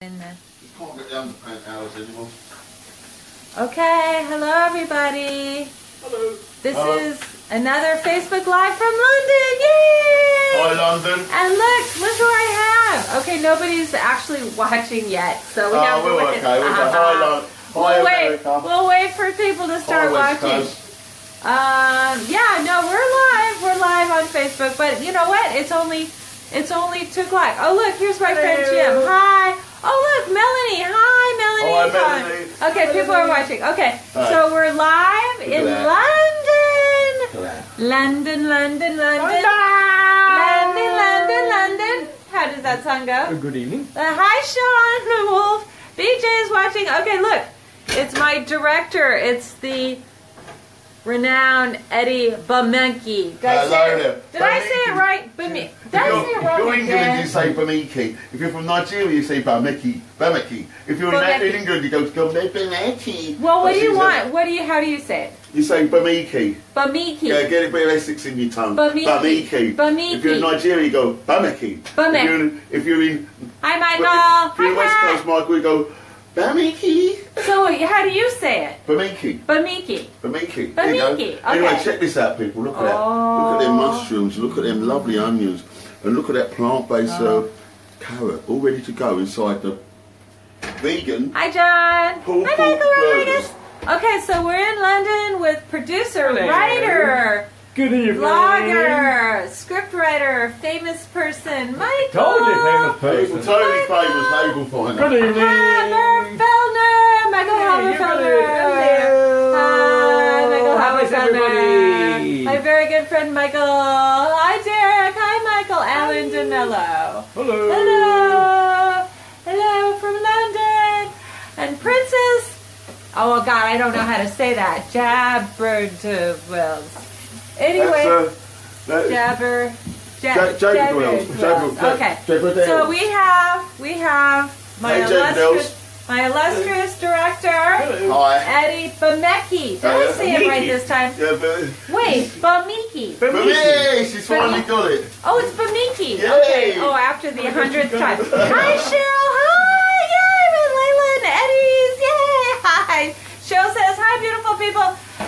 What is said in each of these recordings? in there. You can't get down the pant hours anymore. Okay, hello everybody. Hello. This is another Facebook Live from London. Yay! Hi London. And look who I have. Okay, nobody's actually watching yet, so we have to wait. Okay. We'll wait for people to start watching. Yeah, no, we're live. We're live on Facebook, but you know what? It's only 2 o'clock. Oh look, here's my friend Jim. Hi. Oh look, Melanie. Hi, Melanie. Hi. Okay, people are watching. Okay, so we're live in London. London. How does that song go? Good evening. Hi, Sean Wolf. BJ is watching. Okay, look, it's my director. It's the renowned Eddie Bamiki. Did I say it right? Bamiki. Did I say it wrong? If you're England, you say Bamiki. If you're from Nigeria, you say Bamiki. Bamiki. If you're in England, you go Bamiki. Well, what do you want? How do you say it? You say Bamiki. Bamiki. Yeah, get a bit of Essex in your tongue. Bamiki. Bamiki. If you're in Nigeria, you go Bamiki. Bamiki. If you're in... Hi, Michael. If you're in West Coast, Michael, you go... Bamiki. So how do you say it? Bamiki. Bamiki. Bamiki. Bamiki. Okay. Anyway, check this out, people. Look at that. Look at them mushrooms. Look at them lovely onions. And look at that plant-based carrot, all ready to go inside the vegan. Hi, John. Hi, Michael Rodriguez. Okay, so we're in London with producer, writer, vlogger, script writer, famous person, Michael. Totally famous person. Totally famous Haberfelner. Good evening. Haberfelner. Michael Haberfelner. Hello. Hi, Michael Haberfelner. My very good friend Michael. Hi, Derek. Hi, Michael. Alan Danello. Hello. Hello. Hello from London. And Princess. Oh, God, I don't know how to say that. Jabber-to-wills. Anyway, Jabber. So we have my illustrious director, Eddie Bamiki. Did I say it right this time? Yeah, wait, Bamiki. Bamiki. She's finally got it. Oh, it's Bamiki. Okay. Oh, after the 100th time. Hi, Cheryl. Hi. Yay, with Layla and Eddie's. Yay. Hi. Cheryl says, hi, beautiful people.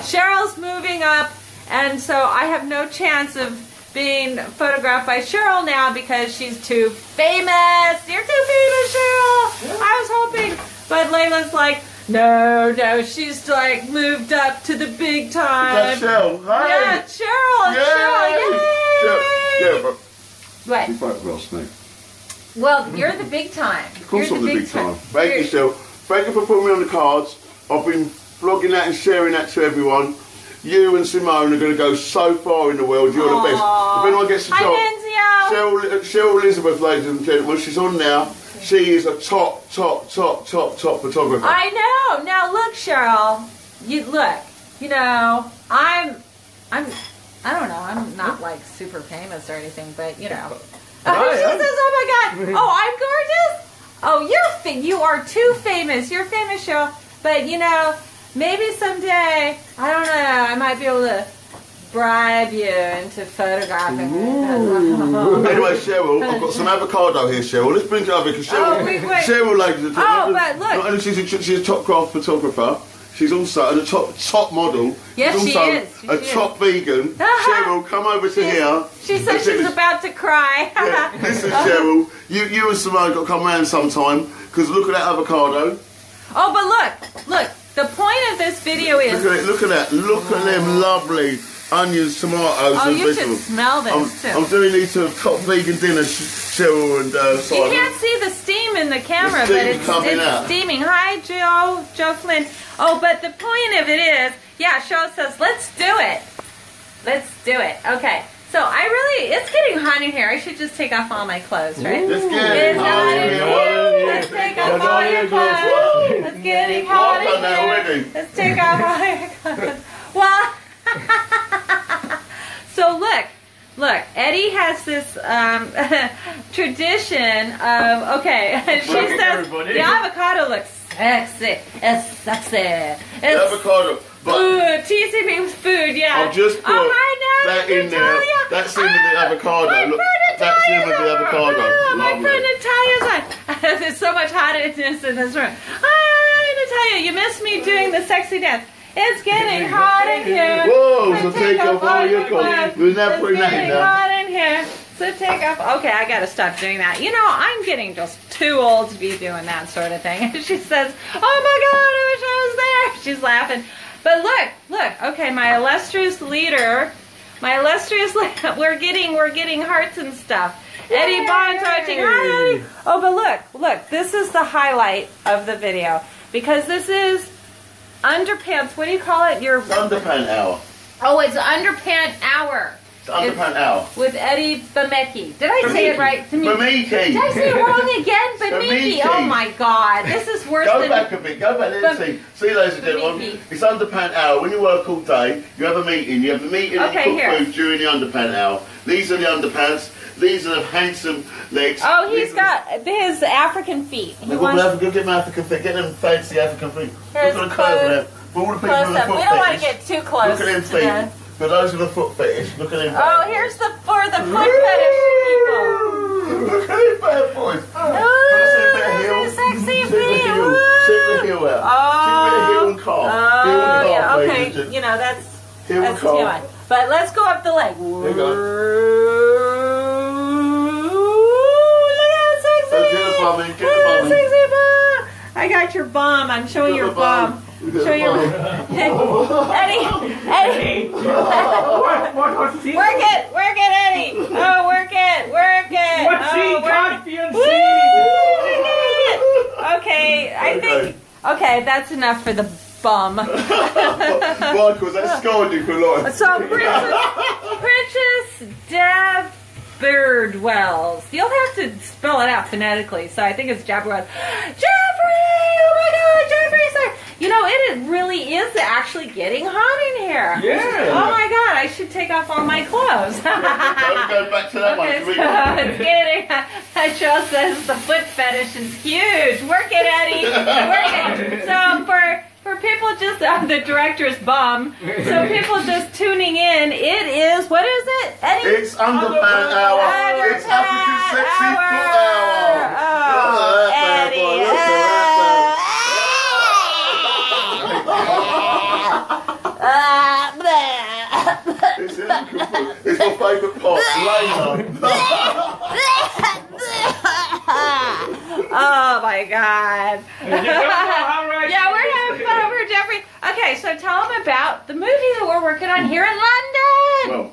Cheryl's moving up. And so I have no chance of being photographed by Cheryl now because she's too famous. You're too famous, Cheryl. I was hoping. But Layla's like, no, she's like moved up to the big time. That's Cheryl. Hi. Yeah, Cheryl. Yay. Cheryl. Yay. Yeah, but she's quite well snake. Well, you're the big time. Of course I'm the big time. Thank you, Cheryl. Thank you for putting me on the cards. I've been vlogging that and sharing that to everyone. You and Simone are going to go so far in the world. You're the best. If anyone gets a job, Cheryl Elizabeth, ladies and gentlemen, she's on now. She is a top photographer. I know. Now look, Cheryl. You know, I don't know. I'm not like super famous or anything, but you know. She says, "Oh my God! Oh, I'm gorgeous! Oh, you are too famous. You're famous, Cheryl. But you know." Maybe someday, I don't know, I might be able to bribe you into photographing. Anyway, Cheryl, I've got some avocado here, Cheryl. Let's bring it over because Cheryl, ladies and gentlemen, not only she's a top craft photographer, she's also a top model. Yes, she's also a top vegan. Cheryl, come over to here. She said she's about to cry. Yeah. Listen, Cheryl, you and Simone got to come round sometime because look at that avocado. Oh, but look. The point of this video is... Look at them lovely onions, tomatoes and vegetables. Oh, you should smell this, too. I'm doing these top vegan dinner, Cheryl and Simon. You can't see the steam in the camera, but it's steaming. Hi, Joe Flynn. Oh, but the point of it is, yeah, Cheryl says, let's do it. Let's do it. Okay. So it's getting hot in here. I should just take off all my clothes, right? It's getting hot in here. Let's take off all your clothes. It's getting hot in here. Let's take off all your clothes. Well, so look, Eddie has this tradition of, okay, she says the avocado looks sexy. It's sexy. The avocado. Teasing me with food, yeah. I'll just put that in there. That's in with the avocado. Look, that's in with the avocado. My friend Natalia's on. There's so much hotness in this room. I don't know what to tell you. You missed me doing the sexy dance. It's getting hot in here. Whoa, so take off all your clothes. It's getting hot in here. So take off. Okay, I gotta stop doing that. You know, I'm getting just too old to be doing that sort of thing. And she says, oh my God, I wish I was there. She's laughing. But look, okay, my illustrious leader, we're getting hearts and stuff. Eddie Bond's watching. Hi. Oh, but look, this is the highlight of the video because this is Underpants. What do you call it? Your Underpants Hour. Oh, it's Underpants Hour. Underpants Hour. With Eddie Bamecki. Did I say it right? Bamecki. Did I say it wrong again? Bamecki. Oh my God. This is worse than... Go back a bit. Go back and see. See, ladies and gentlemen. It's Underpants Hour. When you work all day, you have a meeting. You have a meeting and you cook food during the Underpants Hour. These are the underpants. These are the handsome legs. Oh, he's got his African feet. Look at them African feet. Get them fancy African feet. Look at the clothes. Close up. We don't want to get too close. Look at them feet. For those with a foot fetish, look at him. Oh, here's the for the foot fetish people. Look at him bad boys. Oh, that's sexy feet. Check the heel out. Oh, check the heel and calf. Oh, yeah. Okay, you know that's a new one. But let's go up the leg. There you go. Look at how sexy. Get the sexy bum. I got your bum. I'm showing your bum. Show your Eddie. Work it, Eddie. Oh, work it. Oh, work it. Woo! Okay, I think that's enough for the bum. Michael, that scarred you for life. So Princess Deb Birdwells. You'll have to spell it out phonetically. So I think it's Jabberwells. You know, it really is actually getting hot in here. Yeah. Oh my God, I should take off all my clothes. Go back to that one. Okay, so it's getting hot. Cheryl says the foot fetish is huge. Work it, Eddie. Work it. So for people just the director's bum. So people just tuning in, it is what is it, Eddie? It's Underpants Hour. It's African Sexy Foot Hour. Oh, Eddie. This is cool. It's my favourite part. Layla. Oh my God. Yeah, we're having fun over Jeffrey. Okay, so tell them about the movie that we're working on here in London. Well,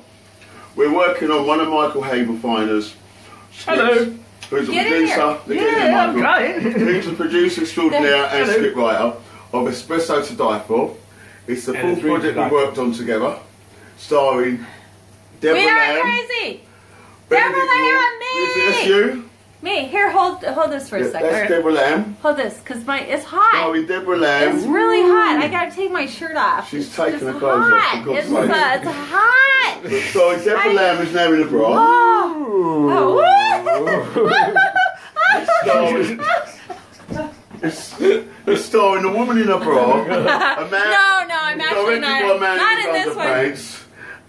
we're working on one of Michael Haberfelner's scripts. Hello. Who's a producer. Yeah, I'm going. Who's a producer extraordinaire and scriptwriter of Espresso to Die For. It's the fourth project we worked on together. Starring Debra Lamb. We are crazy! Debra Lamb, me! Is this you? Me. Here, hold this for a second. That's Debra Lamb. Hold this, because it's hot. Starring Debra Lamb. It's really hot. I gotta take my shirt off. She's taking her clothes off. It's hot! So Debra Lamb is now in a bra. Oh! It's starring a woman in a bra, a man. No, I'm actually not in this one.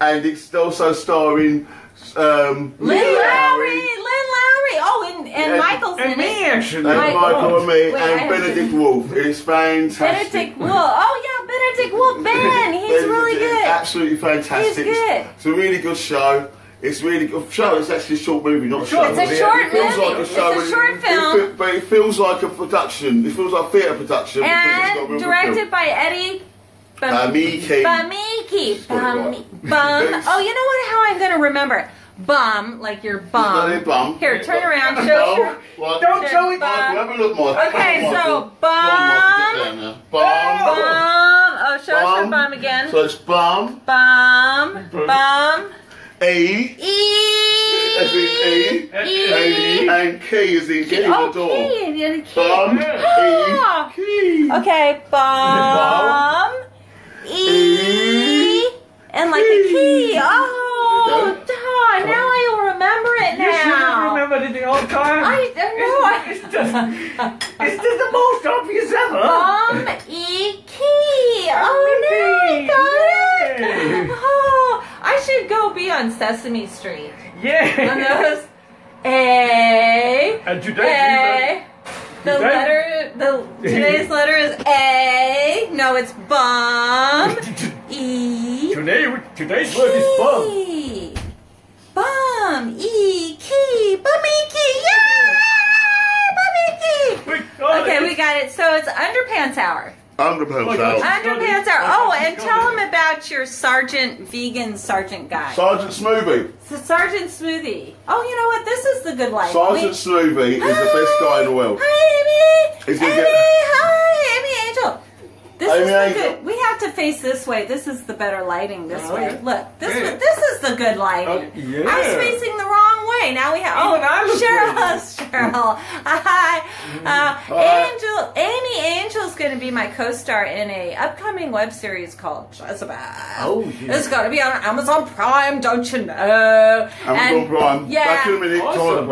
And it's also starring Lynn Lowry. Lynn Lowry. Oh, and Michael's in it. And me, actually. And Michael and me. And Benedict Wolf. It's fantastic. Benedict Wolf. Oh, yeah, Benedict Wolf. Ben, he's really good. Absolutely fantastic. He's good. It's a really good show. It's really good. Show. It's actually a short movie, not a show. It's a short movie. It's a short film. But it feels like a production. It feels like a theatre production. And directed by Eddie Bamecki. Oh, you know what? How I'm going to remember it. Bum, like your bum. Bum. Here, turn around. Don't show it. Have a look, Michael. Okay, so bum. Bum. Oh, show us your bum again. So it's bum. Bum. Bum. E and key is in getting the door. Key. Key. Okay, bum, E, and like a key. Oh, duh, now I will remember it now. You should have remembered it the whole time. I know. It's just the most obvious ever. Bum, E, key. Oh, no, I got it. Oh. I should go be on Sesame Street. Yeah. On those. A. And today. A. Today's letter is A. No, it's bum. E. Today's word is bum. Bum. E. Key. Bummy-key. Yay! Bummy-key. Okay, we got it. So it's Underpants Hour. Underpants Hour. Oh, and tell them about your vegan sergeant guy. Sergeant Smoothie. It's the Sergeant Smoothie. Oh, you know what? This is the good life. Sergeant Smoothie is the best guy in the world. Hi, Amy. Hi, Amy Angel. This is the good. We have to face this way. This is the better lighting this way. Yeah. Look, this is the good lighting. Yeah. I was facing the wrong way. Now we have. Cheryl. Hi. Amy Angel's going to be my co-star in a upcoming web series called Jezebel. Oh, yeah. It's going to be on Amazon Prime, don't you know? Amazon Prime. Yeah. Back in a minute. Awesome.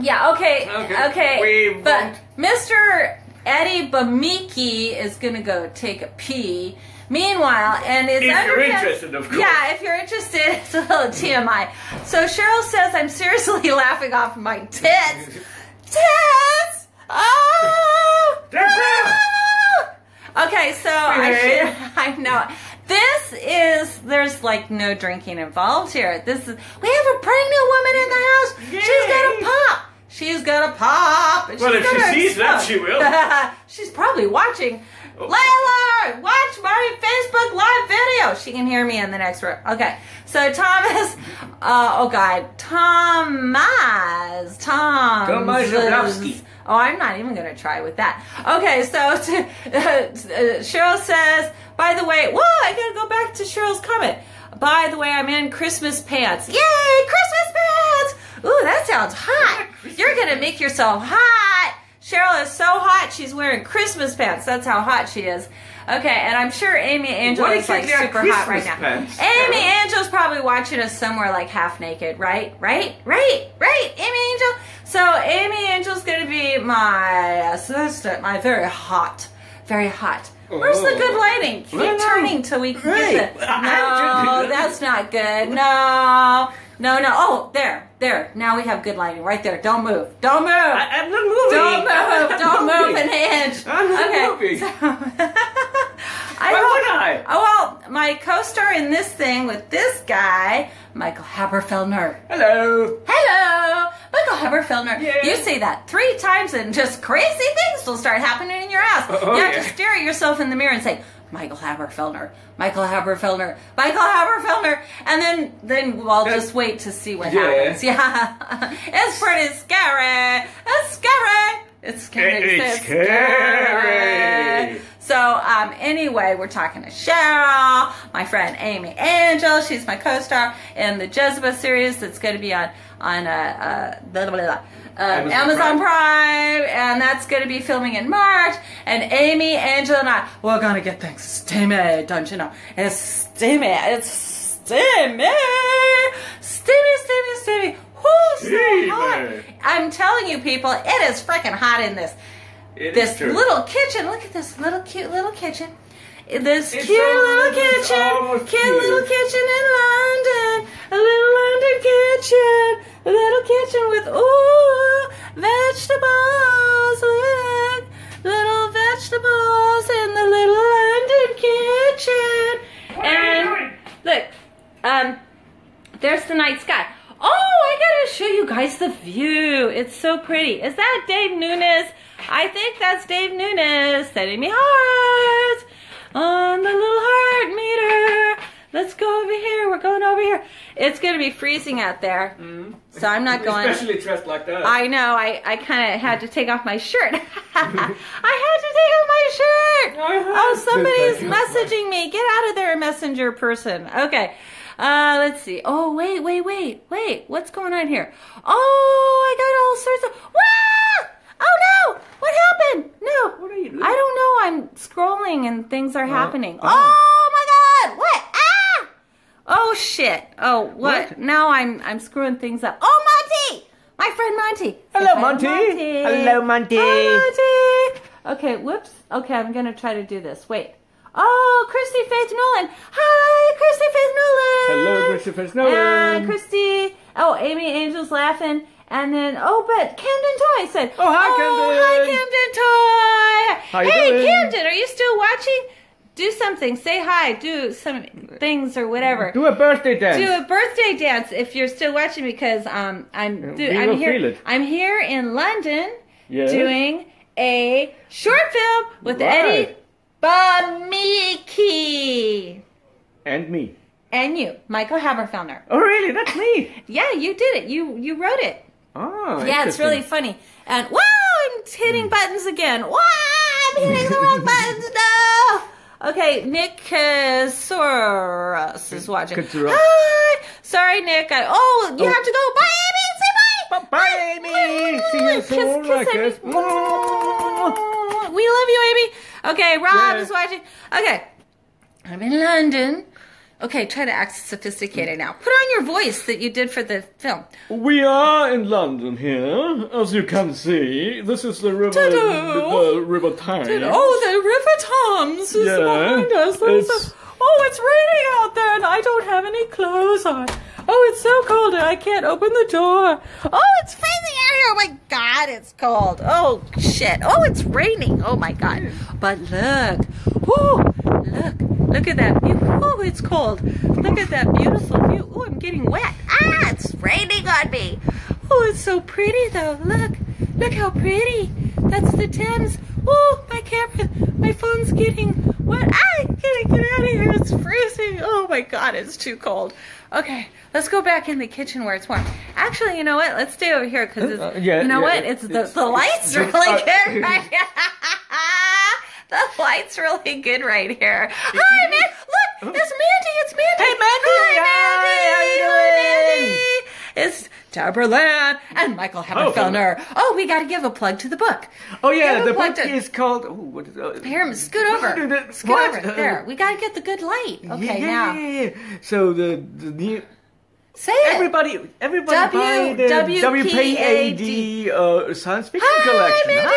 Yeah, okay. But Mr. Eddie Bamiki is going to go take a pee. Meanwhile, and it's if you're interested, of course. Yeah, if you're interested, it's a little TMI. So Cheryl says, I'm seriously laughing off my tits. Tits! Oh! Okay, so I know. This is, there's like no drinking involved here. We have a pregnant woman in the house. Yay. She's going to pop. She's going to pop. Well, if she sees that, she will. She's probably watching. Layla, watch my Facebook live video. She can hear me in the next room. Okay, so Thomas Zabrowski. Oh, I'm not even going to try with that. Okay, so Cheryl says, by the way, I got to go back to Cheryl's comment. By the way, I'm in Christmas pants. Yay, Christmas pants! Ooh, that sounds hot. You're going to make yourself hot. Cheryl is so hot, she's wearing Christmas pants. That's how hot she is. Okay, and I'm sure Amy Angel is like super hot right now. Amy Angel's probably watching us somewhere like half naked, right? Amy Angel. So Amy Angel's going to be my assistant, my very hot. Where's the good lighting? Keep turning till we can get it. No, that's not good. No. Oh, there. Now we have good lighting right there. Don't move. I'm not moving. Don't move an inch. I'm not moving. So, Why would I? Oh, well, my co-star in this thing with this guy, Michael Haberfelner. Hello. Michael Haberfelner. Yeah. You say that 3 times and just crazy things will start happening in your house. You have to stare at yourself in the mirror and say, Michael Haberfelner, and then we'll just wait to see what happens. Yeah, it's pretty scary. It's scary. So anyway, we're talking to Cheryl, my friend Amy Angel. She's my co-star in the Jezebel series that's going to be on Amazon Prime, and that's going to be filming in March. And Amy, Angela, and I, we're going to get things steamy, don't you know? It's steamy. Who's so hot? I'm telling you, people, it is freaking hot in this little kitchen. Look at this little cute little kitchen. This cute little kitchen in London. A little London kitchen. A little kitchen with vegetables, little vegetables in the little London kitchen. And look, there's the night sky. Oh, I gotta show you guys the view. It's so pretty. Is that Dave Nunes? I think that's Dave Nunes sending me hearts on the little heart meter. Let's go over here. We're going over here. It's going to be freezing out there, so I'm not going. Especially dressed like that. I know. I kind of had to take off my shirt. Oh, somebody's messaging me. Get out of there, messenger person. Okay. Let's see. Oh, wait. What's going on here? Oh, I got all sorts of... Wow! Oh, no! What happened? No. What are you doing? I don't know. I'm scrolling and things are happening. Oh, my God! What? Oh shit! Oh what? Now I'm screwing things up. Oh, Monty, my friend Monty. Hello, Monty. Okay, whoops. Okay, I'm gonna try to do this. Wait. Oh, Christy Faith Nolan. Hi, Christy Faith Nolan. Hello, Christy Faith Nolan. Christy. Oh, Amy Angel's laughing. And then, oh, but Camden Toy said, oh, hi, Camden. Oh, hi, Camden Toy. How you doing? Camden, are you still watching? Do something. Say hi. Do some things or whatever. Do a birthday dance. Do a birthday dance if you're still watching, because I'm here in London, yes, doing a short film with Eddie Bamiki. And me. And you, Michael Haberfelner. Oh, really? That's me. Yeah, you did it. You wrote it. Oh, yeah, it's really funny. And wow, I'm hitting buttons again. Wow, I'm hitting the wrong buttons. No. Okay, Nick Kassoros is watching. Hi! Sorry, Nick. You have to go. Bye, Amy! Say bye! Bye, Amy! See you soon, kiss, Amy. We love you, Amy. Okay, Rob is watching. Okay. I'm in London. Okay, try to act sophisticated now. Put on your voice that you did for the film. We are in London here, as you can see. This is the river, the River Thames. Oh, the River Thames is behind us. It's raining out there, and I don't have any clothes on. Oh, it's so cold, and I can't open the door. Oh, it's freezing out here. Oh, my God, it's cold. Oh, shit. Oh, it's raining. Oh, my God. But look. Woo, look at that view. Oh, it's cold. Look at that beautiful view. Oh, I'm getting wet. Ah, it's raining on me. Oh, it's so pretty, though. Look how pretty. That's the Thames. Oh, my camera, my phone's getting wet. Ah, get out of here. It's freezing. Oh, my God, it's too cold. Okay, let's go back in the kitchen where it's warm. Actually, you know what? Let's stay over here because it's, the light's really good right here. The light's really good right here. Hi, man. Look, it's Mandy. It's Mandy. Hey, Mandy. Hi, Mandy. It's Debra Lamb and Michael Haberfelner. Oh, we got to give a plug to the book. Oh, yeah, the book is called... Oh, what is it? Here, scoot over. There, we got to get the good light. Okay, now. Yeah. So the new... Say it. Everybody buy the WPAD Science Fiction Collection. Mandy, hi,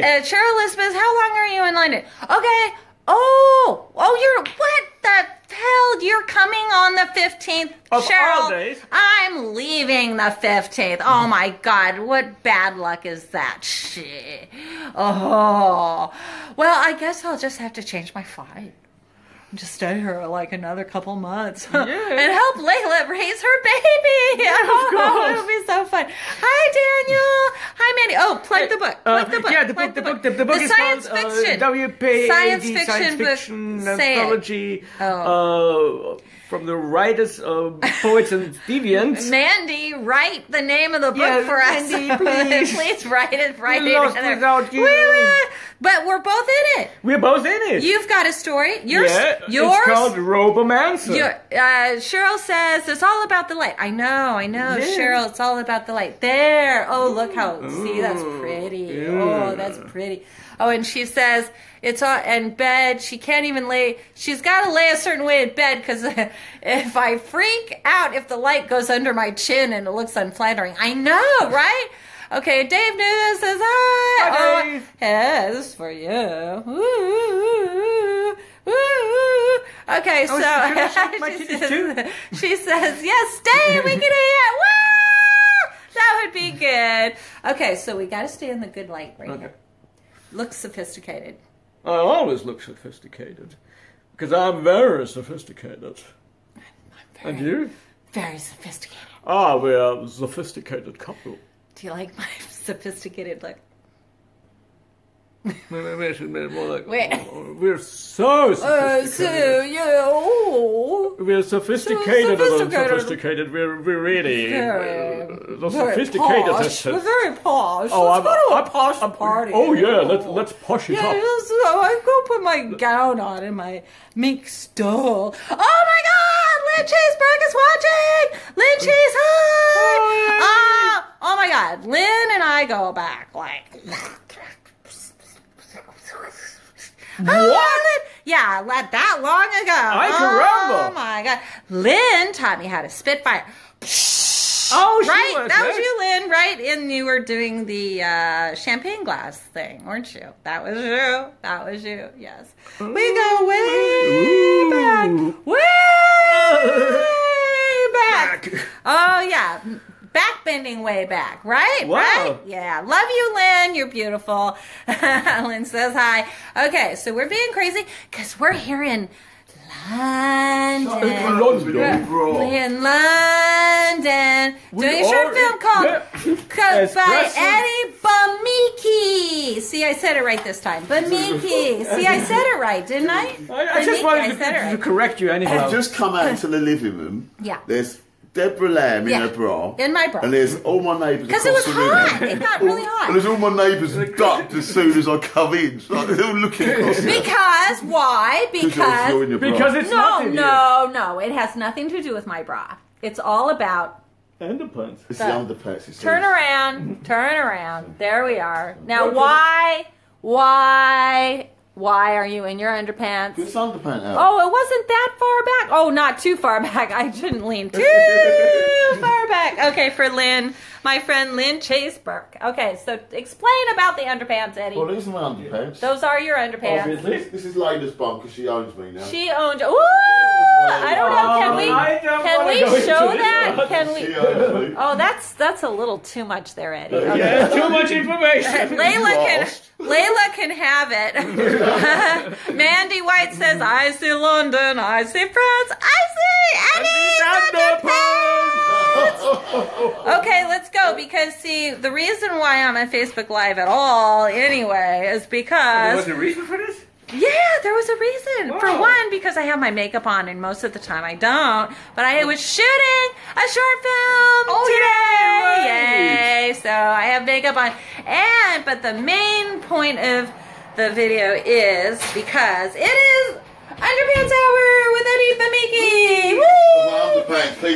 Mandy. Cheryl Elizabeth, how long are you in London? Okay. Oh, you're... What the... Hell, you're coming on the 15th, of Cheryl. All days. I'm leaving the 15th. Oh my God, what bad luck is that? Shit. Oh, well, I guess I'll just have to change my flight. Just stay here like another couple months and help Layla raise her baby. Yeah, of course. It'll be so fun. Hi, Daniel. Hi, Mandy. Oh, plug the book. Plug the book. Yeah, the book. The book is science called fiction. WPAD Science Fiction Anthology from the writers, poets, and deviants. Mandy, write the name of the book for us. Mandy, please. Please write it. We lost without you. But we're both in it. You've got a story. It's called Robomancer. Cheryl says it's all about the light. I know, yeah. Cheryl, it's all about the light. There. Oh, look how. Ooh. See, that's pretty. Yeah. Oh, that's pretty. Oh, and she says it's all in bed. She can't even lay. She's got to lay a certain way in bed because if I freak out, if the light goes under my chin and it looks unflattering. I know, right? Okay, Dave Nunes says hi. Hi, Dave. Yeah, this is for you. Ooh. Okay, she says, yes, stay. We can do it. Woo! That would be good. Okay, so we got to stay in the good light right here. Look sophisticated. I always look sophisticated because I'm very sophisticated. And you? Very sophisticated. Ah, we are a sophisticated couple. Do you like my sophisticated look? We're so sophisticated. We're sophisticated and unsophisticated. We're really sophisticated. We're very posh. Let's go to a posh party. Oh, yeah, let's posh it up. So I go put my gown on and my mink stole. Oh, my God! Lynn Chase-Burke is watching! Lynn Chase, hi! Oh, my God. Lynn and I go back What? Yeah, that long ago. I caramba. Oh, my God. Lynn taught me how to spitfire. Oh, right? That was you, Lynn, right? And you were doing the champagne glass thing, weren't you? That was you. Yes. Ooh. We go way back. Way back. Oh, yeah. backbending way back, right? Wow. Right? Yeah. Love you, Lynn. You're beautiful. Lynn says hi. Okay, so we're being crazy because we're here in London. We're in London doing a short film called Cooked by Eddie Bamiki. See, I said it right this time. Bamiki. See, I said it right, didn't I? I just wanted to correct you anyhow. I've just come out into the living room. Yeah. There's Debra Lamb in her bra. In my bra. And there's all my neighbours across the room. Because it was hot. It got really hot. And there's all my neighbours ducked as soon as I come in. Like, they're all looking across the room. Because, why? Because it's nothing. No. It has nothing to do with my bra. It's all about underpants. It's the underpants. It's turn around. There we are. Now, why are you in your underpants? It's underpants out. Oh, it wasn't that far back. Oh, not too far back. I shouldn't lean too far back. Okay, for Lynn, my friend Lynn Chase-Burke. Okay, so explain about the underpants, Eddie. Well, these are my underpants. Those are your underpants. Obviously. This is Layla's bum because she owns me now. She owns. Ooh! I don't know. Can we show that? Can we? Oh, that's a little too much there, Eddie. Okay. Yeah, too much information. Layla can have it. Mandy White says, "I see London, I see France, I see Eddie's underpants." Okay, let's go because see, the reason why I'm on Facebook Live at all, anyway, is because. Was there a reason for this? Yeah, there was a reason. Whoa. For one, because I have my makeup on, and most of the time I don't. But I was shooting a short film today. Yay! So I have makeup on. But the main point of the video is because it is Underpants Hour with Eddie Bamiki. Woo!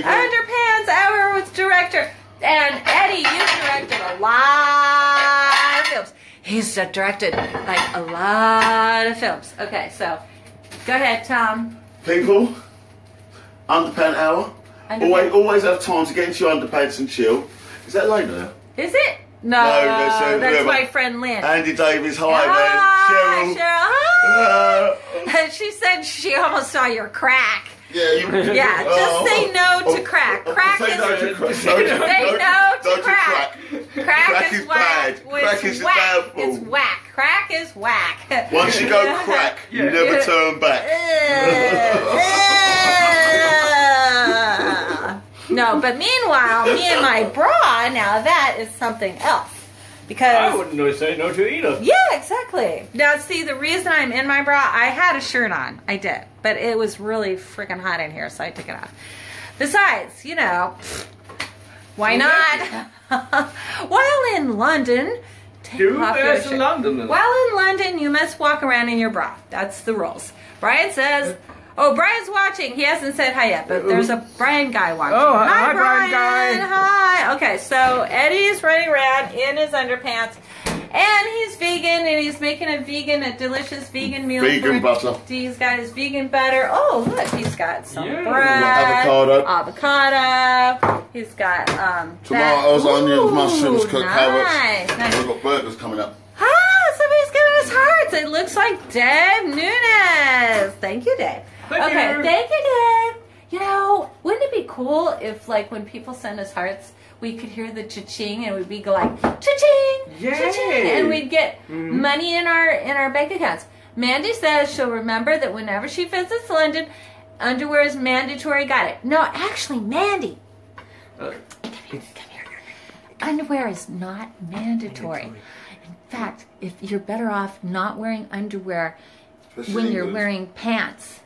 Underpants Hour with director. And Eddie, you've directed a lot of films. He's directed, like, a lot of films. Okay, so, go ahead, Tom. People, Underpants Hour. Always have time to get into your underpants and chill. Is that Layla? Is it? No, that's my friend Lynn. Andy Davies, hi, man. Cheryl. Hi. She said she almost saw your crack. Yeah. Just say no to crack. Crack is Crack is bad. Crack is bad. It's whack. Crack is whack. Once you go crack, you never turn back. No, but meanwhile, me and my bra. Now that is something else. Because I wouldn't say no to either. Yeah, exactly. Now, see, the reason I'm in my bra, I had a shirt on. I did. But it was really freaking hot in here, so I took it off. Besides, you know, why not? While in London, While in London, you must walk around in your bra. That's the rules. Brian says... Oh, Brian's watching. He hasn't said hi yet, but there's a Brian guy watching. Oh, hi, Brian guy. Hi. Okay, so Eddie's running around in his underpants, and he's vegan, and he's making a delicious vegan meal. Vegan butter. He's got his vegan butter. Oh, look, he's got some bread, avocado. He's got tomatoes, onions, mushrooms, carrots. Nice. We've got burgers coming up. Ah, somebody's giving us hearts. It looks like Dave Nunes. Thank you, Dave. Thank you, Dave. You know, wouldn't it be cool if, like, when people send us hearts, we could hear the cha-ching and we'd be like, cha-ching, cha-ching, and we'd get money in our bank accounts. Mandy says she'll remember that whenever she visits London, underwear is mandatory. Got it. No, actually, Mandy, come here. Underwear is not mandatory. In fact, if you're better off not wearing underwear when you're wearing pants.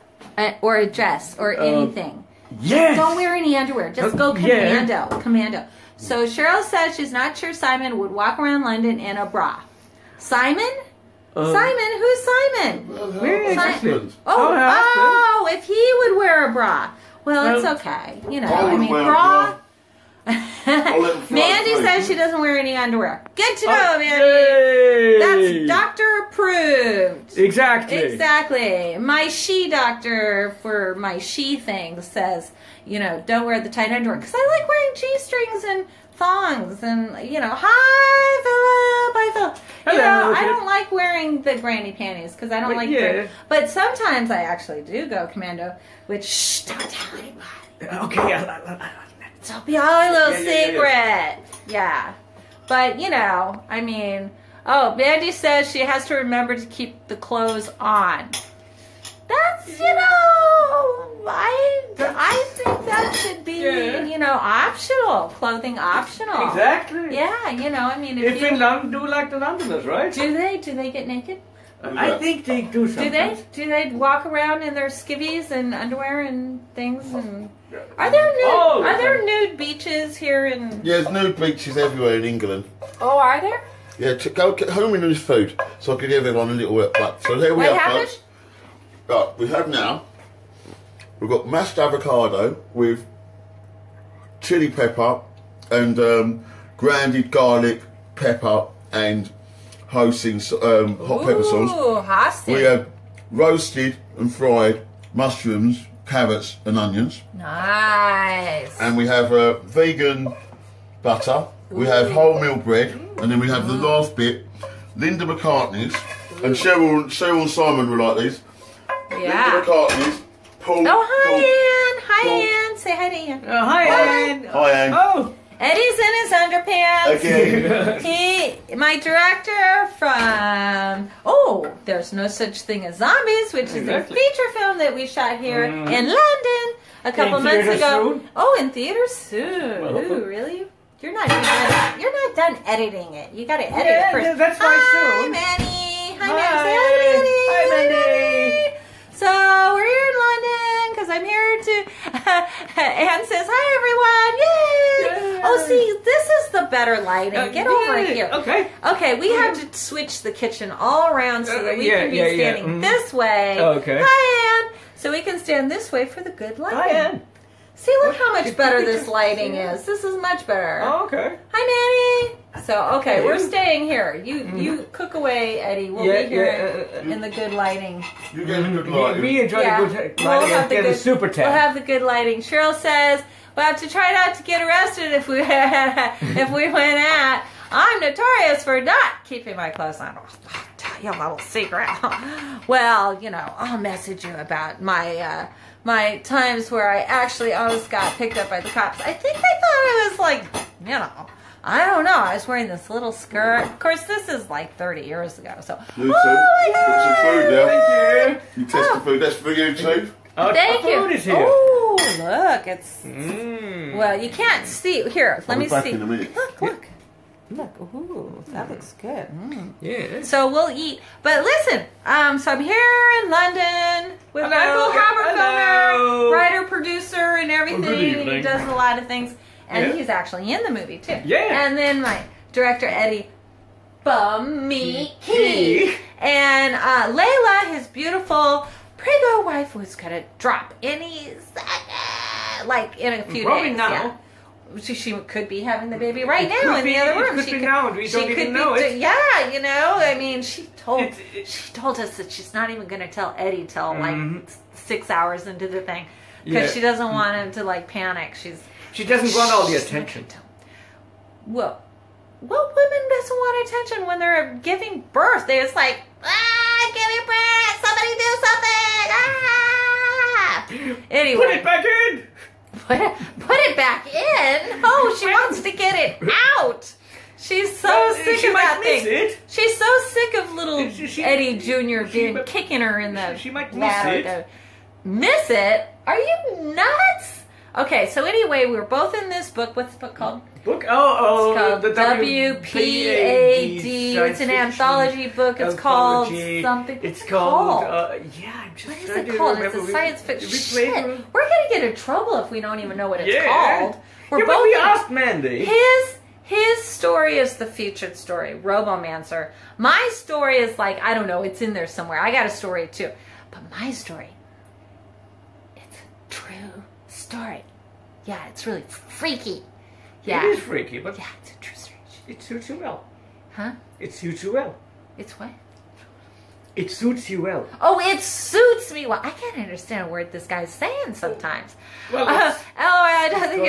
Or a dress or anything. Yes. Don't wear any underwear. Just go commando. Yeah. Commando. So Cheryl says she's not sure Simon would walk around London in a bra. Simon? Simon? Who's Simon? Where is Simon? Oh, if he would wear a bra. Well, it's okay. You know, I mean, bra. Mandy says she doesn't wear any underwear. Good to know, Mandy. Yay. That's doctor approved. Exactly. My she doctor for my she thing says, you know, don't wear the tight underwear. Because I like wearing G-strings and thongs and, you know, hi, Philip. Hello, you know, I don't like wearing the granny panties because I don't like wearing. But sometimes I actually do go commando, which, don't tell anybody. Okay, It'll be our little secret. Yeah. But, you know, I mean, oh, Mandy says she has to remember to keep the clothes on. That's, you know, I think that should be, you know, optional. Clothing optional. Exactly. Yeah, you know, I mean. If in London, do like the Londoners, right? Do they? Do they get naked? I think they do sometimes. Do they walk around in their skivvies and underwear and things? And are there nude beaches here in? Yeah, there's nude beaches everywhere in England. Oh, are there? Yeah, to go get home and lose food, so I could give everyone a little bit back. So there we are, folks. Right, we have now. We've got mashed avocado with chili pepper and grounded garlic pepper and. Hoisin hot pepper sauce. Hoisin. We have roasted and fried mushrooms, carrots, and onions. Nice. And we have vegan butter. Ooh. We have wholemeal bread, and then we have the last bit, Linda McCartney's, and Cheryl and Simon will like these. Yeah. Linda McCartney's. Paul, oh hi Anne. Say hi to Anne. Oh, hi Anne. Hi Anne. Oh. Eddie's in his underpants. Okay. He, my director from, oh, There's No Such Thing as Zombies, which is a feature film that we shot here in London a couple months ago. Soon? Oh, in theaters soon. Well, ooh, really? You're not done editing it. You got to edit it first. Yeah, that's right. Hi, soon. Manny. Hi, Manny. Hi, Manny. Hi, Manny. So we're here in London because I'm here to. Anne says hi, everyone. Yay! Oh, see, this is the better lighting. Get over here. Okay. Okay, we have to switch the kitchen all around so that we can be standing this way. Okay. Hi, Anne. So we can stand this way for the good lighting. Hi, Anne. See, look how much better this lighting is. This is much better. Oh, okay. Hi, Manny. So, okay, we're staying here. You cook away, Eddie. We'll be here in the good lighting. You get the good lighting. We enjoy the good lighting. We'll have the good lighting. Cheryl says... We'll have to try not to get arrested if we went out. I'm notorious for not keeping my clothes on. I'll tell you a little secret. Well, you know, I'll message you about my my times where I actually almost got picked up by the cops. I think they thought I was like, you know, I don't know. I was wearing this little skirt. Of course, this is like 30 years ago. So, oh my God. Put some food down. Thank you. You test the food. That's for you too. Thank you. Oh, look, it's well. You can't see here. Let me see. Look. Ooh, that looks good. Yeah. So we'll eat. But listen, so I'm here in London with Michael Haberfelner, writer, producer, and everything. Well, good evening. He does a lot of things, and he's actually in the movie too. Yeah. And then my director Eddie. Bummy Key and Layla, his beautiful. Prego wife was gonna drop any second, like in a few days. Now. Yeah. She could be having the baby right now in the other room. She could be now, we don't even know it. Yeah, you know, I mean, she told us that she's not even gonna tell Eddie till like 6 hours into the thing because she doesn't want him to like panic. She doesn't want all the attention. Well, what woman doesn't want attention when they're giving birth? They're just like, ah, give me breath, somebody do something. Ah! Anyway, put it back in. Put it back in. Oh, she wants to get it out. She's so sick of that thing. She's so sick of little Eddie Jr. kicking her in the. She might miss it. Miss it? Are you nuts? Okay, so anyway, we were both in this book. What's the book called? It's called the WPAD. It's an anthology book. It's called something. It's called I'm just trying to remember. What is it called? It's a science fiction. We're gonna get in trouble if we don't even know what it's called. We asked Mandy. His story is the featured story, Robomancer. My story is like I don't know. It's in there somewhere. I got a story too, but my story, it's a true story. Yeah, it's really freaky. Yeah. It is freaky, but it's a true story. It suits you well. Huh? It suits you well. It's what? It suits you well. Oh, it suits me well. I can't understand a word this guy's saying sometimes. Well, I don't think.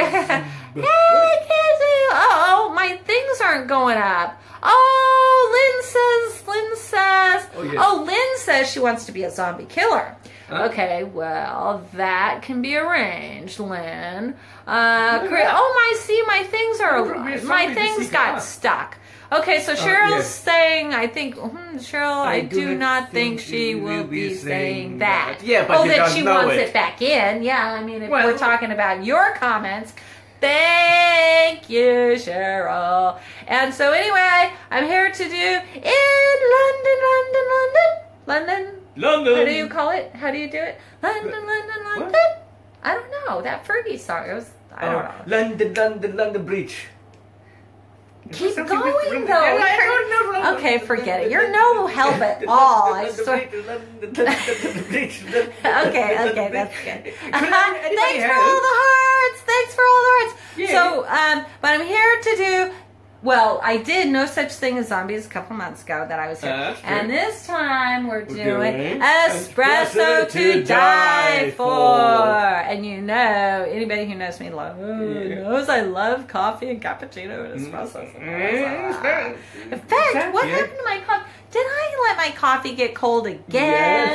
My things aren't going up. Oh, Lynn says. Oh, yeah. Oh, Lynn says she wants to be a zombie killer. Okay, well, that can be arranged, Lynn. My things are... My things got stuck. Okay, so Cheryl's saying, I think, Cheryl, I do not think she will be saying that. Yeah, but that she wants it back in. Yeah, I mean, if we're talking about your comments... Thank you, Cheryl. And so anyway, I'm here to do in London. How do you call it? How do you do it? London. What? I don't know. That Fergie song. It was, I don't know. London Bridge. Keep going, though. I don't know. Okay, forget it. You're no help at all. I swear. Okay, that's good. Thanks for all the hearts. Yeah. So, but I'm here to do, well, I did No Such Thing as Zombies a couple months ago that I was here. And this time we're doing Espresso to Die For. And you know, anybody who knows me knows I love coffee and cappuccino and espresso. In fact, what happened to my coffee? Did I let my coffee get cold again?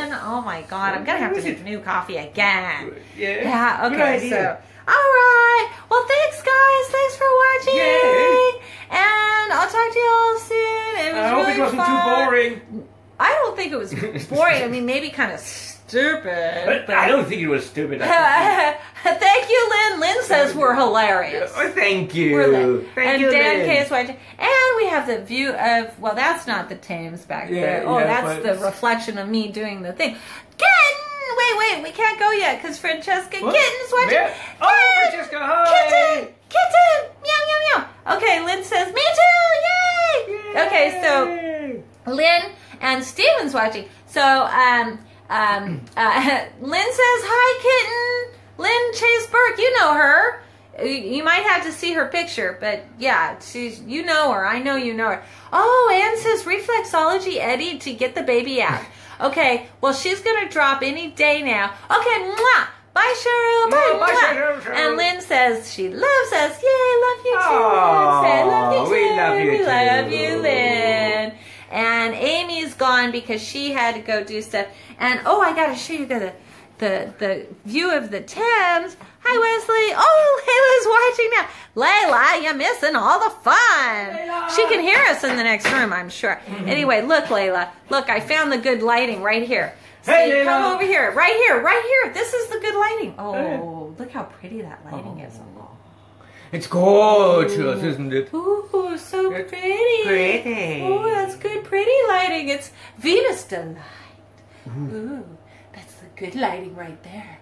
Yes. Oh my God, I'm going to have to get new coffee again. Yeah. Yeah, okay, so... Alright, well thanks guys, thanks for watching, and I'll talk to you all soon. It was really fun. I hope it wasn't too boring. I don't think it was boring, I mean maybe kind of stupid. But I don't think it was stupid. Thank you, Lynn. Lynn says we're hilarious. Oh, thank you. Thank you, Dan K is watching. And we have the view of, well that's not the Thames back there. Oh, that's the reflection of me doing the thing. Wait, we can't go yet because Francesca Kitten's watching. Yeah. Oh, Francesca, hi! Kitten! Meow, meow, meow. Okay, Lynn says, me too! Yay! Yay. Okay, so Lynn and Steven's watching. So, Lynn says, hi, Kitten! Lynn Chase-Burke, you know her. You might have to see her picture, but yeah, you know her. I know you know her. Oh, Anne says, reflexology Eddie to get the baby out. Okay, well, she's going to drop any day now. Okay, mwah! Bye, Cheryl! Bye, Cheryl! And Lynn says she loves us. Yay, love you, too! We love you, Lynn. And Amy's gone because she had to go do stuff. And, oh, I got to show you the view of the Thames. Hi, Wesley. Oh, Layla's watching now. Layla, you're missing all the fun. Layla. She can hear us in the next room, I'm sure. Anyway, look, Layla. Look, I found the good lighting right here. See, hey, come over here. Right here. This is the good lighting. Oh, look how pretty that lighting is. It's gorgeous, isn't it? Ooh, so pretty. Oh, that's good, pretty lighting. It's Venus Delight. Ooh, that's the good lighting right there.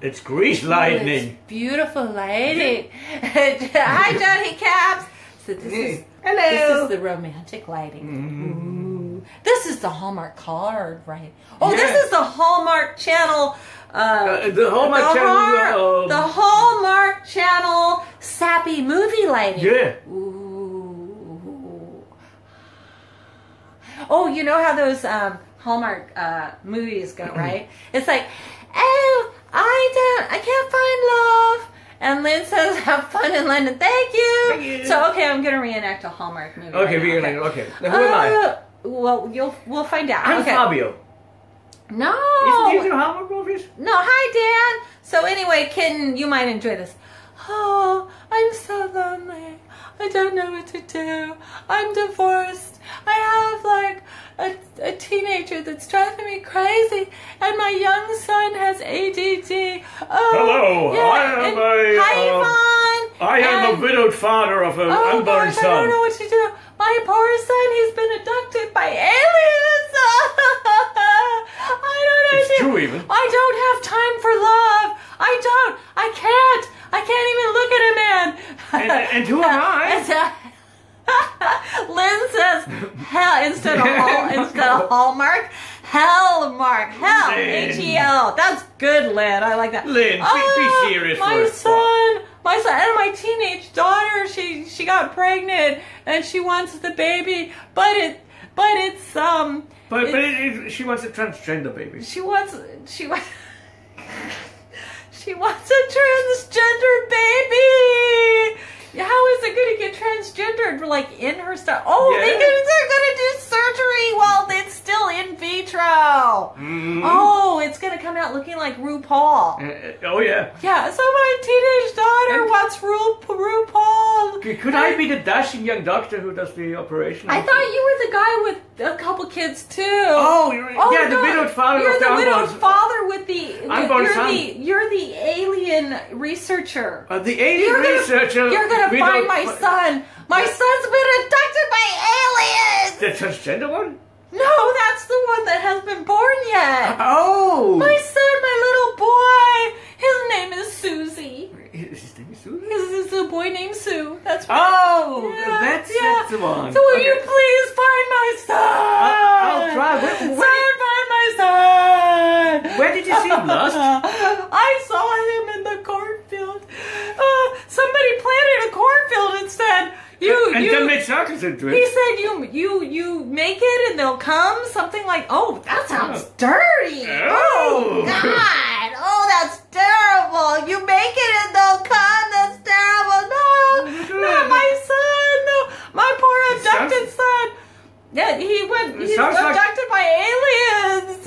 It's grease lightning. It's beautiful lighting. Hi, Johnny Caps. So this is the romantic lighting. Ooh. This is the Hallmark card, right? Oh, this is the Hallmark Channel. The Hallmark Channel sappy movie lighting. Yeah. Ooh. Oh, you know how those Hallmark movies go, right? It's like, oh. I can't find love. And Lynn says, have fun in London. Thank you. Thank you. So, okay, I'm going to reenact a Hallmark movie. Okay, Now, who am I? Well, we'll find out. I'm Fabio. No. Isn't these Hallmark movies? No, hi, Dan. So, anyway, Kitten, you might enjoy this. Oh, I'm so lonely. I don't know what to do. I'm divorced. I have, like, a teenager that's driving me crazy, and my young son has ADD. Oh, hello, yeah, I am a widowed father of an unborn son. I don't know what to do. My poor son, he's been abducted by aliens. I don't know. I don't have time for love. I can't even look at a man. And who am I? Lynn says, hell, instead of Hallmark, Hellmark, hell, H-E-L. That's good, Lynn. I like that. Lynn, be serious. My son, and my teenage daughter, she got pregnant, and she wants the baby, she wants a transgender baby. She wants a transgender baby. How is it going to get transgendered? Like in her stuff? Oh, they're going to do surgery while it's RuPaul. Mm-hmm. Oh, it's going to come out looking like RuPaul. Oh, yeah. Yeah, so my teenage daughter wants RuPaul. Could I be the dashing young doctor who does the operation? I thought you were the guy with a couple kids, too. Oh, yeah, the widowed father. You're the widowed father with the... You're the alien researcher. The alien researcher... You're going to find my son. My son's been abducted by aliens! The transgender one? No, that's the one that hasn't been born yet. Oh! My son, my little boy. His name is Susie. His name is Susie? This is a boy named Sue. That's right. Oh! Yeah, that's the one. So will you please find my son? I'll try. Find my son! Where did you see him last? I saw him in the cornfield. Somebody planted a cornfield and said... And then made circus into it. He said, you make it and they'll come. Something like, oh, that sounds dirty. Oh, God. Oh, that's terrible. You make it and they'll come. That's terrible. No, not my son. No, my poor abducted son. Yeah, he's abducted by aliens.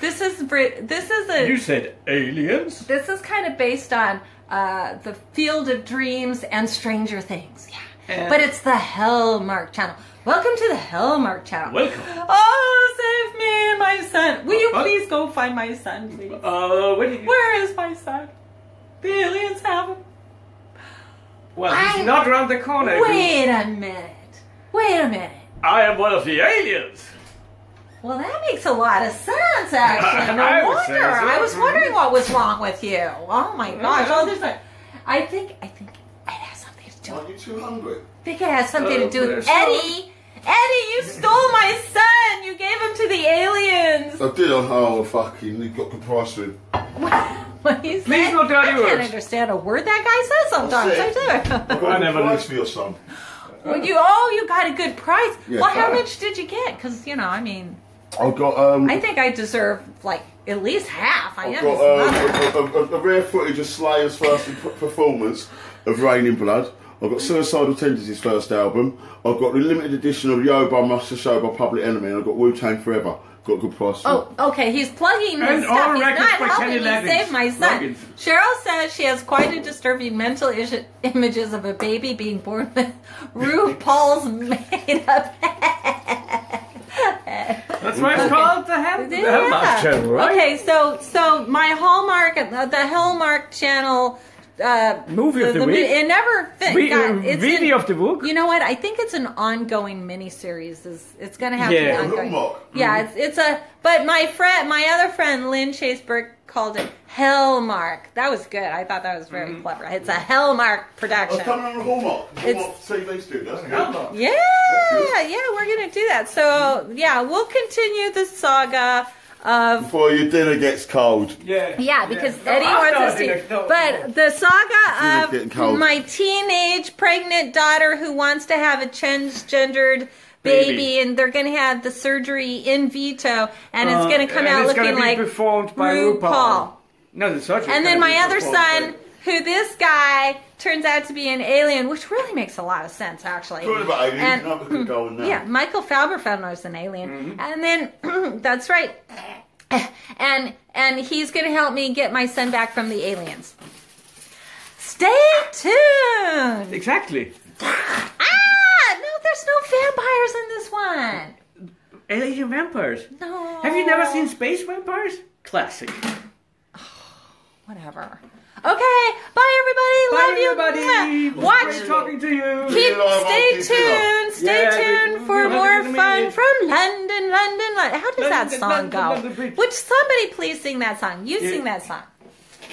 This is You said aliens? This is kind of based on... The Field of Dreams and Stranger Things. Yeah. But it's the Hellmark Channel. Welcome to the Hellmark Channel. Welcome. Oh, save me and my son. Will you please go find my son, please? Where is my son? The aliens have him. Well, he's not around the corner. Wait a minute. Wait a minute. I am one of the aliens. Well, that makes a lot of sense, actually. No wonder. I was wondering what was wrong with you. Oh my gosh! Oh, there's a. I think it has something to do. Are you too hungry? I think it has something to do with Eddie. Eddie, you stole my son. You gave him to the aliens. I did. Oh, fucking! You got compassion. What do you say? Please no dirty words. I can't understand a word that guy says sometimes. I do. I never lose for your son. Well, you got a good price. Yeah, well, how much did you get? Because I mean. I got. I think I deserve like at least half. I got a rare footage of Slayer's first performance of Rain in Blood. I've got Suicidal Tendencies' first album. I've got the limited edition of Yo by Mustard Show by Public Enemy. And I've got Wu-Tang Forever. Got a good price. Oh, okay. He's plugging his stuff. He's not helping me save my son. Luggage. Cheryl says she has quite a disturbing mental images of a baby being born with RuPaul's made-up head. That's why it's called the Hellmark Channel, right? Okay, so my Hallmark, the Hellmark Channel movie of the week. It never finished. Video of the week. You know what? I think it's an ongoing miniseries. It's going to have to be ongoing. Yeah, it's a. But my other friend, Lynn Chase-Burke called it Hellmark. That was good. I thought that was very clever. It's a Hellmark production. It's coming on Hallmark. It's TV studio, doesn't it? Yeah, we're going to do that. So yeah, we'll continue the saga. Before your dinner gets cold. Yeah, because Eddie wants us to. But the saga of my teenage pregnant daughter who wants to have a transgendered baby, and they're going to have the surgery in vitro, and it's going to come out looking like performed by RuPaul. No, the surgery. And then my other son, who this guy turns out to be an alien, which really makes a lot of sense, actually. About aliens, and, yeah, Michael Haberfelner is an alien. Mm-hmm. And then, that's right. And he's going to help me get my son back from the aliens. Stay tuned! Exactly. No, there's no vampires in this one. Alien vampires? No. Have you never seen Space Vampires? Classic. Oh, whatever. Okay, bye everybody. Love you. Watch. Talking to you. Stay tuned for more fun from London. How does that song go? Would somebody please sing that song? You sing that song.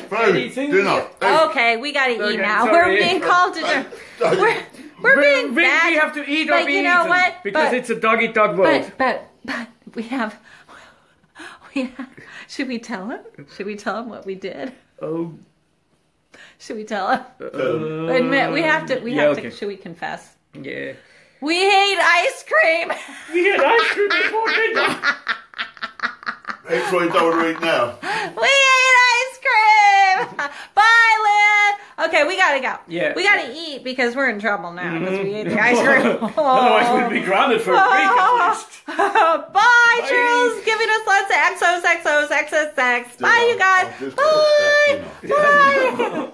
Food, dinner. Okay, we gotta eat now. We're being called to dinner. We're being bad. We have to eat or be eaten because it's a dog eat dog world. But we have. Should we tell him? Should we tell him what we did? Oh. Should we tell him? Admit, we have to. Should we confess? Yeah. We hate ice cream. We had ice cream before dinner. That's why you don't read now. We hate ice cream. Bye, Lynn. Okay, we gotta go. Yeah. We gotta eat because we're in trouble now because we ate the ice cream. Otherwise, we'd be grounded for a week at least. Bye, Cheryl's giving us lots of XOXOXOXX. Bye, you guys. Bye. Bye.